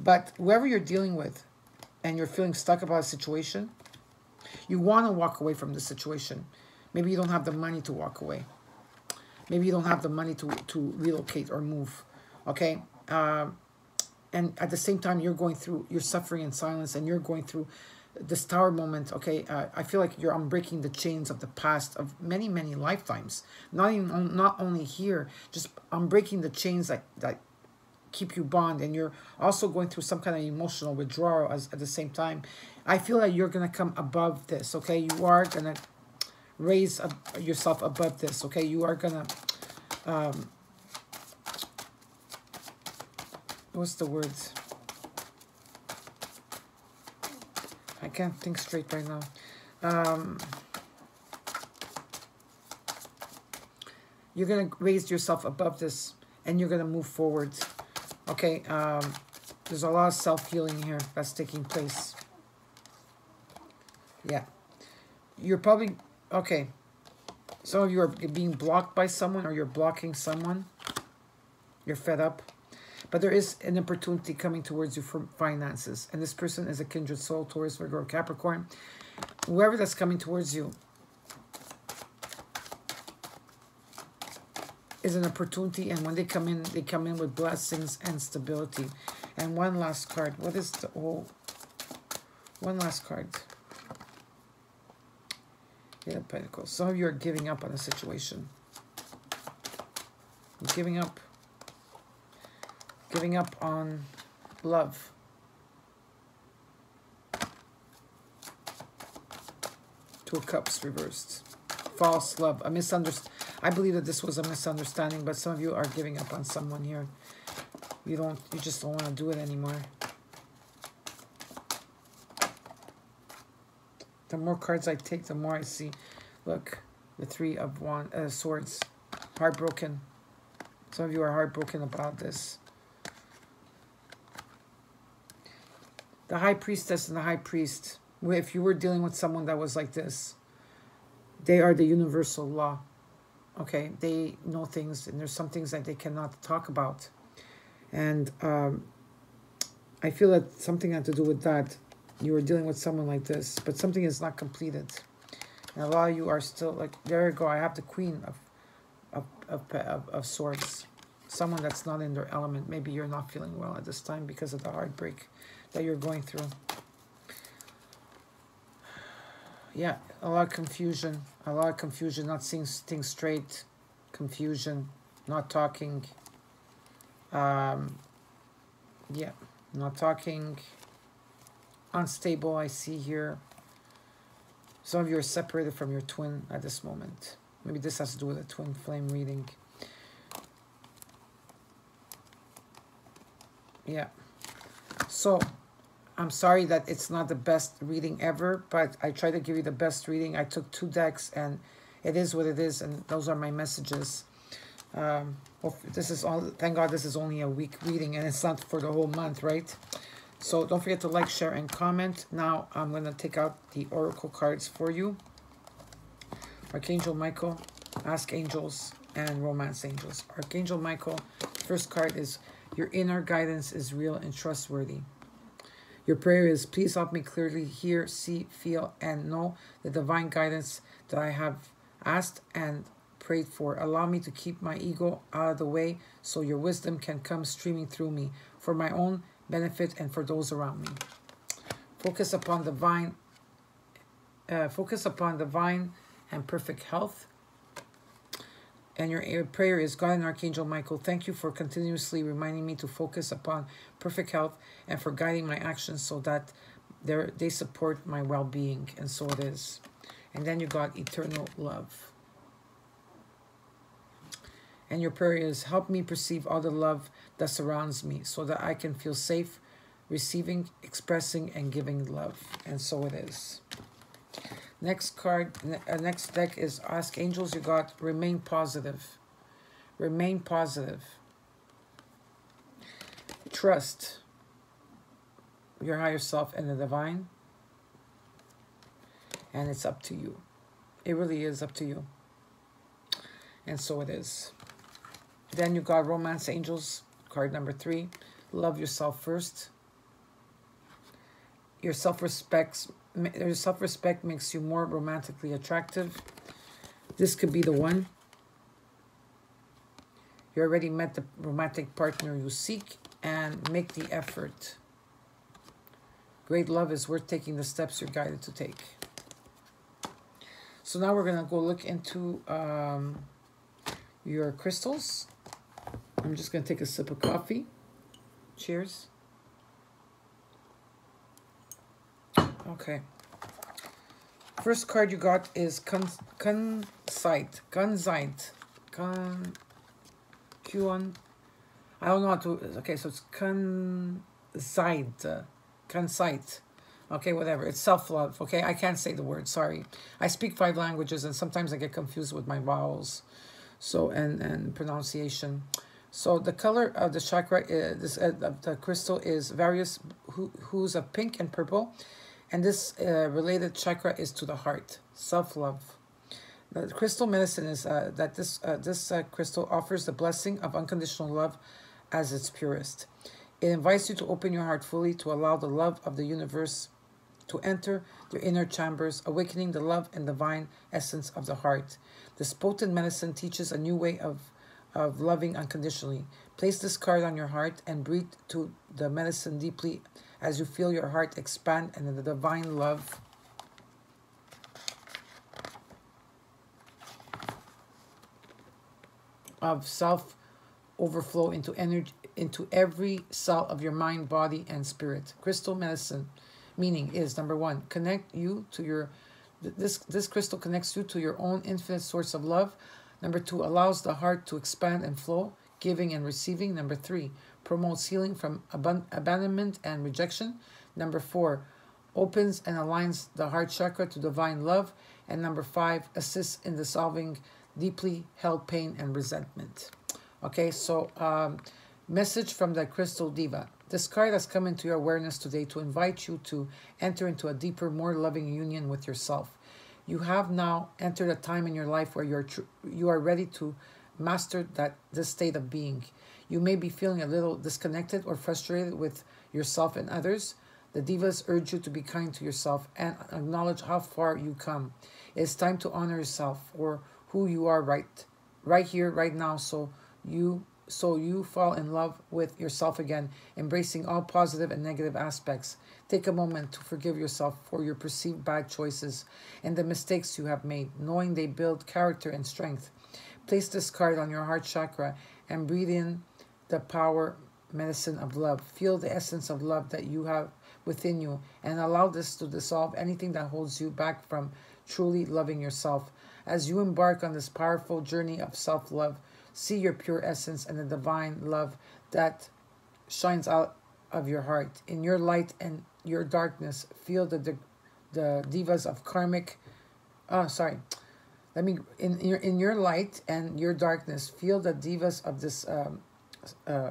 But whoever you're dealing with and you're feeling stuck about a situation, you want to walk away from the situation. Maybe you don't have the money to walk away. Maybe you don't have the money to relocate or move, okay? And at the same time, you're suffering in silence, and you're going through this Tower moment, okay? I feel like you're unbreaking the chains of the past of many, many lifetimes. Not only here, just unbreaking the chains that keep you bound, and you're also going through some kind of emotional withdrawal at the same time. I feel like you're going to come above this, okay? You are going to raise yourself above this, okay? You are going to, what's the word? I can't think straight right now. You're going to raise yourself above this, and you're going to move forward. Okay, there's a lot of self-healing here that's taking place. Yeah. You're probably... Okay. Some of you are being blocked by someone, or you're blocking someone. You're fed up. But there is an opportunity coming towards you for finances. And this person is a kindred soul, Taurus, Virgo, Capricorn. Whoever that's coming towards you is an opportunity. And when they come in with blessings and stability. And one last card. What is the... Oh, one last card. Yeah, Pentacles. Some of you are giving up on a situation. You're giving up. Giving up on love. Two of Cups reversed. False love. A misunderstanding. I believe that this was a misunderstanding, but some of you are giving up on someone here. You just don't want to do it anymore. The more cards I take, the more I see. Look, the Three of Swords. Heartbroken. Some of you are heartbroken about this. The High Priestess and the High Priest, if you were dealing with someone that was like this, they are the universal law, okay? They know things, and there's some things that they cannot talk about. And I feel that something had to do with that. You were dealing with someone like this, but something is not completed. And a lot of you are still like, there you go. I have the Queen of Swords. Someone that's not in their element. Maybe you're not feeling well at this time because of the heartbreak that you're going through. Yeah, a lot of confusion. A lot of confusion, not seeing things straight. Confusion, not talking. Yeah, not talking. Unstable, I see here. Some of you are separated from your twin at this moment. Maybe this has to do with a twin flame reading. Yeah. So, I'm sorry that it's not the best reading ever, but I try to give you the best reading. I took two decks, and it is what it is, and those are my messages. Well, this is all. Thank God this is only a week reading, and it's not for the whole month, right? So don't forget to like, share, and comment. Now I'm going to take out the oracle cards for you. Archangel Michael, Ask Angels, and Romance Angels. Archangel Michael, first card is, your inner guidance is real and trustworthy. Your prayer is, please help me clearly hear, see, feel, and know the divine guidance that I have asked and prayed for. Allow me to keep my ego out of the way so your wisdom can come streaming through me for my own benefit and for those around me. Focus upon divine, and perfect health. And your prayer is, God and Archangel Michael, thank you for continuously reminding me to focus upon perfect health and for guiding my actions so that they support my well-being. And so it is. And then you got eternal love. And your prayer is, help me perceive all the love that surrounds me so that I can feel safe receiving, expressing, and giving love. And so it is. Next card, next deck is Ask Angels. You got remain positive. Remain positive. Trust your higher self and the divine. And it's up to you. It really is up to you. And so it is. Then you got Romance Angels, card number 3. Love yourself first. Your self-respect makes you more romantically attractive. This could be the one. You already met the romantic partner you seek, and make the effort. Great love is worth taking the steps you're guided to take. So now we're going to go look into your crystals. I'm just going to take a sip of coffee. Cheers. Okay. First card you got is kunzite. Kunzite. I don't know how to... Okay, so it's kunzite. Kunzite. Okay, whatever. It's self-love. Okay, I can't say the word. Sorry. I speak 5 languages, and sometimes I get confused with my vowels. So, and pronunciation. So the color of the chakra, the crystal is various hues of pink and purple. And this related chakra is to the heart, self-love. The crystal medicine is that this crystal offers the blessing of unconditional love as its purest. It invites you to open your heart fully to allow the love of the universe to enter your inner chambers, awakening the love and divine essence of the heart. This potent medicine teaches a new way of loving unconditionally. Place this card on your heart and breathe to the medicine deeply as you feel your heart expand and the divine love. Of self overflow into energy, into every cell of your mind, body, and spirit. Crystal medicine meaning is, number one, connect you to your, this crystal connects you to your own infinite source of love. Number 2, allows the heart to expand and flow, giving and receiving. Number 3, promotes healing from abandonment and rejection. Number 4, opens and aligns the heart chakra to divine love. And number 5, assists in dissolving deeply held pain and resentment. Okay, so message from the Crystal Diva. This card has come into your awareness today to invite you to enter into a deeper, more loving union with yourself. You have now entered a time in your life where you are ready to master this state of being. You may be feeling a little disconnected or frustrated with yourself and others. The divas urge you to be kind to yourself and acknowledge how far you come. It's time to honor yourself for who you are right here, right now, so you fall in love with yourself again, embracing all positive and negative aspects. Take a moment to forgive yourself for your perceived bad choices and the mistakes you have made, knowing they build character and strength. Place this card on your heart chakra and breathe in the power medicine of love. Feel the essence of love that you have within you and allow this to dissolve anything that holds you back from truly loving yourself. As you embark on this powerful journey of self-love, see your pure essence and the divine love that shines out of your heart. In your light and your darkness, feel the divas of karmic. In your light and your darkness, feel the divas of this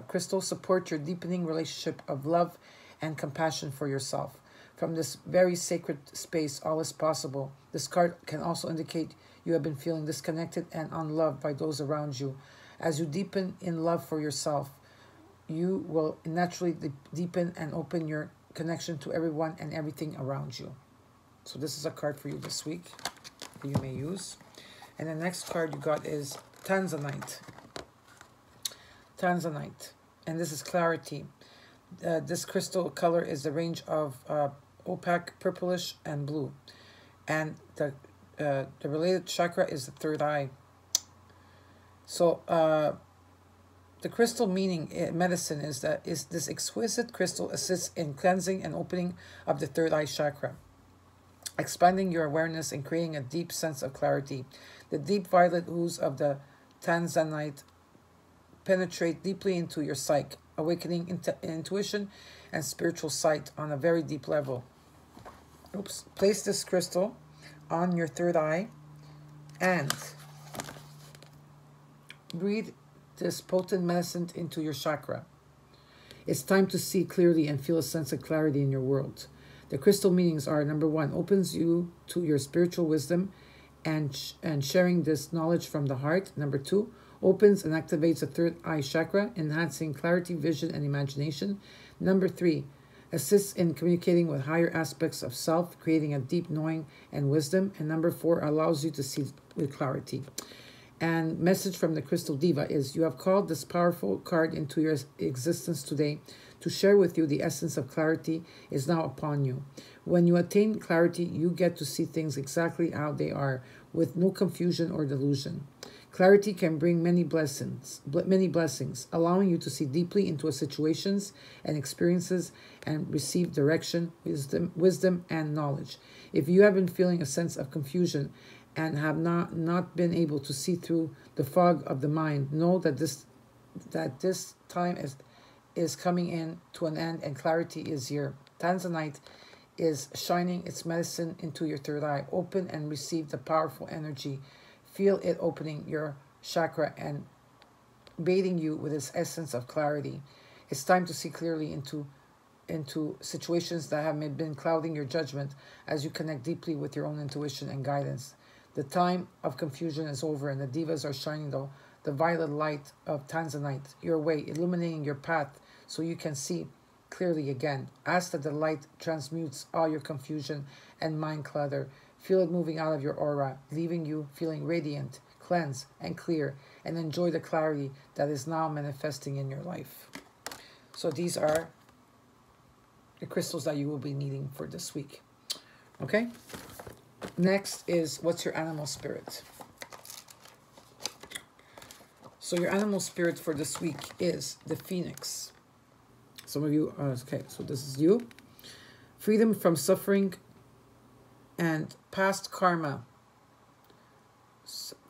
crystal support your deepening relationship of love and compassion for yourself. From this very sacred space, all is possible. This card can also indicate you have been feeling disconnected and unloved by those around you. As you deepen in love for yourself, you will naturally deepen and open your connection to everyone and everything around you. So this is a card for you this week that you may use. And the next card you got is Tanzanite. Tanzanite. And this is clarity. This crystal color is the range of opaque, purplish, and blue. And the related chakra is the third eye. So the crystal meaning medicine is that this exquisite crystal assists in cleansing and opening of the third eye chakra, expanding your awareness and creating a deep sense of clarity. The deep violet hues of the Tanzanite penetrate deeply into your psyche, awakening intuition and spiritual sight on a very deep level. Place this crystal on your third eye and breathe this potent medicine into your chakra. It's time to see clearly and feel a sense of clarity in your world. The crystal meanings are: number one, opens you to your spiritual wisdom and sharing this knowledge from the heart. Number two, opens and activates the third eye chakra, enhancing clarity, vision, and imagination. Number three, assists in communicating with higher aspects of self, creating a deep knowing and wisdom. And number four, allows you to see with clarity. And message from the crystal diva is: you have called this powerful card into your existence today to share with you the essence of clarity is now upon you. When you attain clarity, you get to see things exactly how they are, with no confusion or delusion. Clarity can bring many blessings, allowing you to see deeply into situations and experiences and receive direction, wisdom, and knowledge. If you have been feeling a sense of confusion and have not been able to see through the fog of the mind, know that this time is coming in to an end and clarity is here. Tanzanite is shining its medicine into your third eye. Open and receive the powerful energy. Feel it opening your chakra and bathing you with its essence of clarity. It's time to see clearly into situations that have been clouding your judgment as you connect deeply with your own intuition and guidance. The time of confusion is over and the divas are shining the violet light of Tanzanite your way, illuminating your path so you can see clearly again. Ask that the light transmutes all your confusion and mind clutter. Feel it moving out of your aura, leaving you feeling radiant, cleansed, and clear, and enjoy the clarity that is now manifesting in your life. So these are the crystals that you will be needing for this week. Okay? Next is, what's your animal spirit? So your animal spirit for this week is the phoenix. Some of you, okay, so this is you. Freedom from suffering and past karma.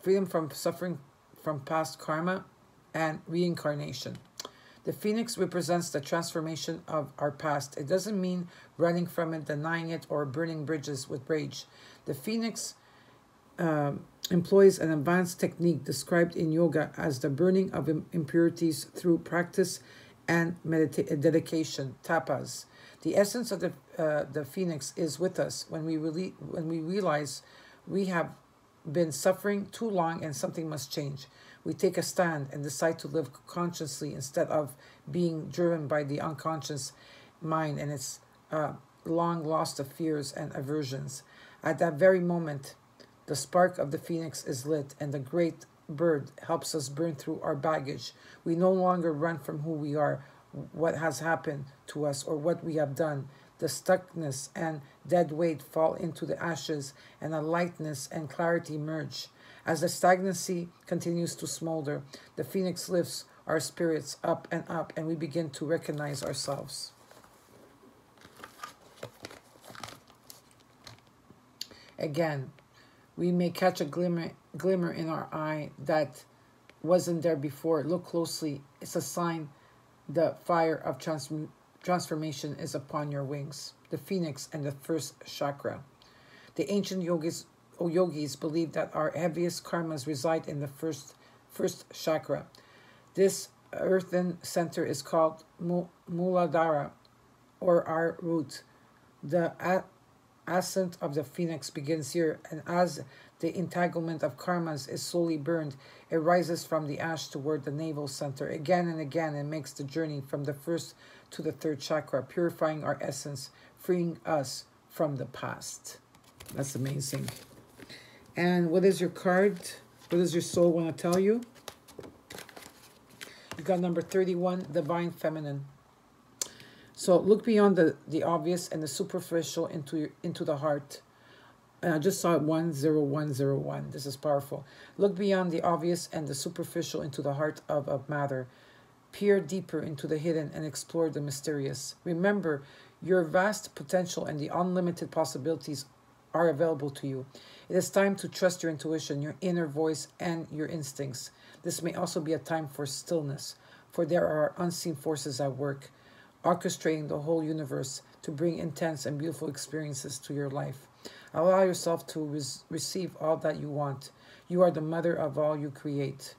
Freedom from suffering from past karma and reincarnation. The phoenix represents the transformation of our past. It doesn't mean running from it, denying it, or burning bridges with rage. The phoenix employs an advanced technique described in yoga as the burning of impurities through practice and dedication, tapas. The essence of the phoenix is with us when we realize we have been suffering too long and something must change. We take a stand and decide to live consciously instead of being driven by the unconscious mind and its long lost of fears and aversions. At that very moment, the spark of the phoenix is lit, and the great bird helps us burn through our baggage. We no longer run from who we are, what has happened to us, or what we have done. The stuckness and dead weight fall into the ashes, and a lightness and clarity merge. As the stagnancy continues to smolder, the phoenix lifts our spirits up and up, and we begin to recognize ourselves. Again, we may catch a glimmer in our eye that wasn't there before. Look closely. It's a sign the fire of transformation is upon your wings. The phoenix and the first chakra. The ancient yogis believed that our heaviest karmas reside in the first chakra. This earthen center is called Muladhara, or our root. The ascent of the phoenix begins here, and as the entanglement of karmas is slowly burned, it rises from the ash toward the navel center. Again and again, it makes the journey from the first to the third chakra, purifying our essence, freeing us from the past. That's amazing. And what is your card? What does your soul want to tell you? You got number 31, Divine Feminine. So look beyond the obvious and the superficial into the heart. And I just saw 10101. This is powerful. Look beyond the obvious and the superficial into the heart of matter. Peer deeper into the hidden and explore the mysterious. Remember, your vast potential and the unlimited possibilities are available to you. It is time to trust your intuition, your inner voice, and your instincts. This may also be a time for stillness, for there are unseen forces at work, orchestrating the whole universe to bring intense and beautiful experiences to your life. Allow yourself to receive all that you want. You are the mother of all you create.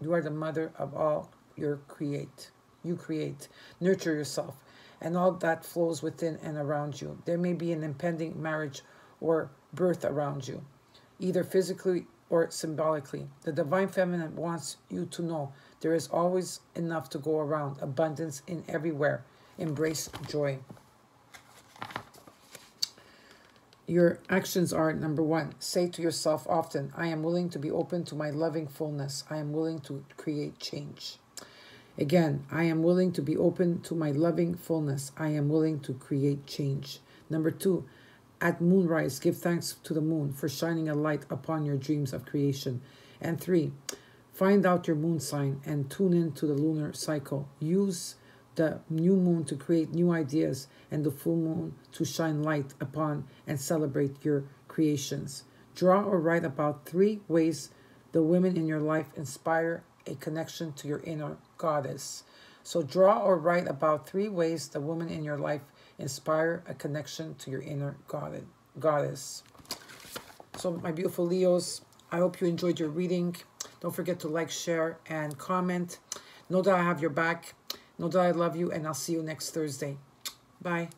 You are the mother of all you create. Nurture yourself and all that flows within and around you. There may be an impending marriage or birth around you, either physically or symbolically. The Divine Feminine wants you to know there is always enough to go around, abundance in everywhere. Embrace joy. Your actions are, number one, say to yourself often, I am willing to be open to my loving fullness. I am willing to create change. Again, I am willing to be open to my loving fullness. I am willing to create change. Number two, at moonrise, give thanks to the moon for shining a light upon your dreams of creation. And three, find out your moon sign and tune in to the lunar cycle. Use the new moon to create new ideas and the full moon to shine light upon and celebrate your creations. Draw or write about three ways the women in your life inspire a connection to your inner goddess. So draw or write about three ways the women in your life inspire a connection to your inner goddess. So my beautiful Leos, I hope you enjoyed your reading. Don't forget to like, share, and comment. Know that I have your back. Know that I love you, and I'll see you next Thursday. Bye.